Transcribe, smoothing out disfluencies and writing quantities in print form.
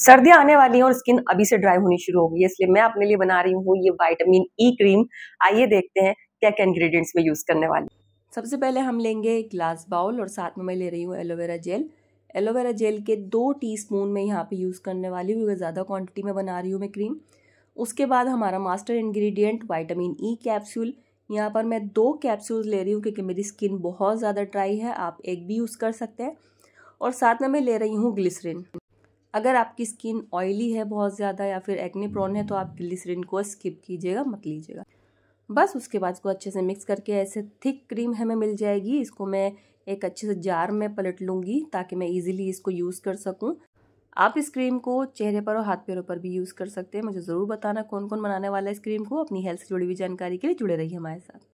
सर्दियां आने वाली हैं और स्किन अभी से ड्राई होनी शुरू होगी, इसलिए मैं अपने लिए बना रही हूँ ये विटामिन ई क्रीम। आइए देखते हैं क्या क्या इंग्रेडिएंट्स में यूज़ करने वाली। सबसे पहले हम लेंगे एक ग्लास बाउल और साथ में मैं ले रही हूँ एलोवेरा जेल। एलोवेरा जेल के 2 टीस्पून में यहाँ पे यूज़ करने वाली हूँ, ज़्यादा क्वांटिटी में बना रही हूँ मैं क्रीम। उसके बाद हमारा master ingredient vitamin E capsule. यहाँ पर मैं 2 कैप्सूल्स ले रही हूँ क्योंकि मेरी स्किन बहुत ज़्यादा ड्राई है, आप एक भी यूज़ कर सकते हैं। और साथ में मैं ले रही हूँ ग्लिसरीन। अगर आपकी स्किन ऑयली है बहुत ज़्यादा या फिर एक्ने प्रोन है तो आप ग्लिसरीन को स्किप कीजिएगा, मत लीजिएगा। बस उसके बाद इसको अच्छे से मिक्स करके ऐसे थिक क्रीम हमें मिल जाएगी। इसको मैं एक अच्छे से जार में पलट लूँगी ताकि मैं इजीली इसको यूज़ कर सकूँ। आप इस क्रीम को चेहरे पर और हाथ पैरों पर भी यूज़ कर सकते हैं। मुझे ज़रूर बताना कौन कौन बनाने वाला है इस क्रीम को। अपनी हेल्थ से जुड़ी हुई जानकारी के लिए जुड़े रहिए हमारे साथ।